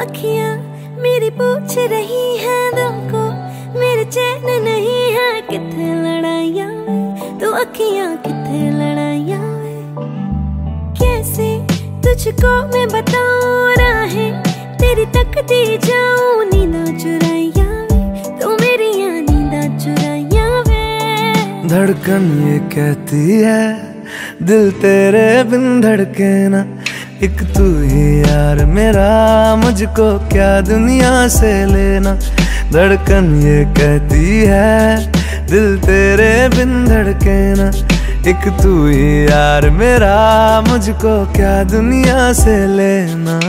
अखियाँ मेरी पूछ रही हैं दिल को मेरे चैन नहीं है किथे लड़ाइयाँ तू अखियाँ किथे लड़ाइयाँ कैसे तुझको मैं बताऊँ राहें तेरी तकती जाऊँ नींदा चुराइयाँ तू मेरी नींदा चुराइयाँ धड़कन ये कहती है दिल तेरे बिन धड़के ना एक तू ही यार मेरा मुझको क्या दुनिया से लेना धड़कन ये कहती है दिल तेरे बिन धड़के ना एक तू ही यार मेरा मुझको क्या दुनिया से लेना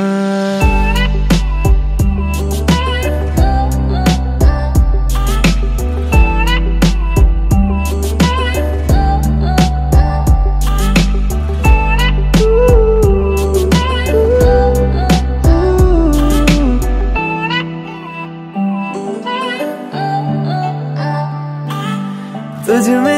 तुझ में